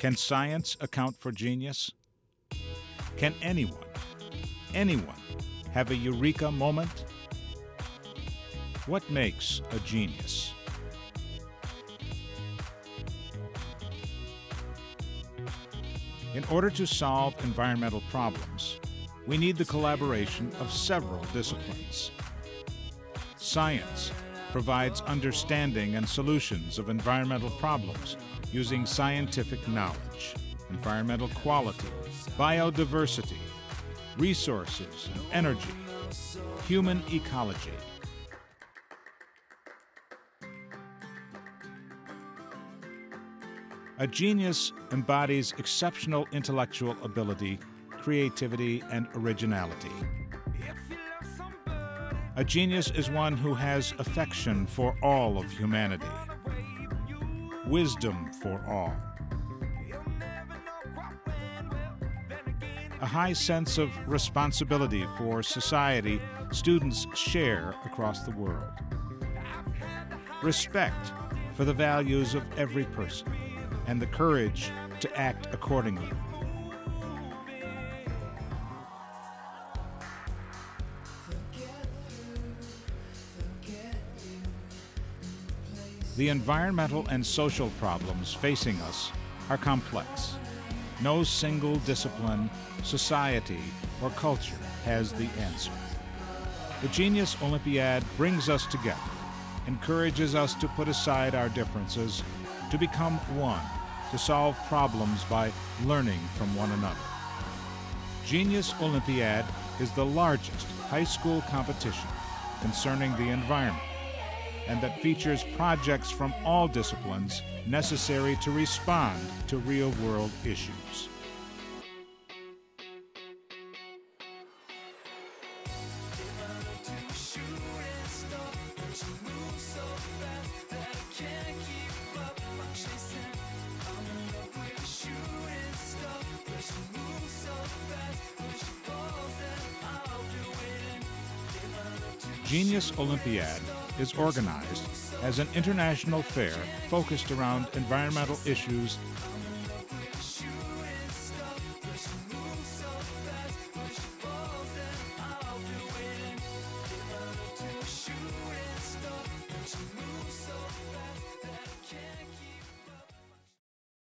Can science account for genius? Can anyone, have a eureka moment? What makes a genius? In order to solve environmental problems, we need the collaboration of several disciplines. Science provides understanding and solutions of environmental problems using scientific knowledge, environmental quality, biodiversity, resources and energy, human ecology. A genius embodies exceptional intellectual ability, creativity, and originality. A genius is one who has affection for all of humanity, wisdom for all, a high sense of responsibility for society students share across the world, respect for the values of every person, and the courage to act accordingly. The environmental and social problems facing us are complex. No single discipline, society, or culture has the answer. The Genius Olympiad brings us together, encourages us to put aside our differences, to become one, to solve problems by learning from one another. Genius Olympiad is the largest high school competition concerning the environment, and that features projects from all disciplines necessary to respond to real-world issues. Genius Olympiad is organized as an international fair focused around environmental issues